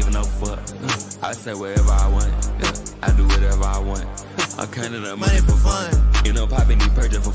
giving no fuck. I say wherever I want, I do whatever I want. I'm counting up money for fun. You know, popping these purges for fun.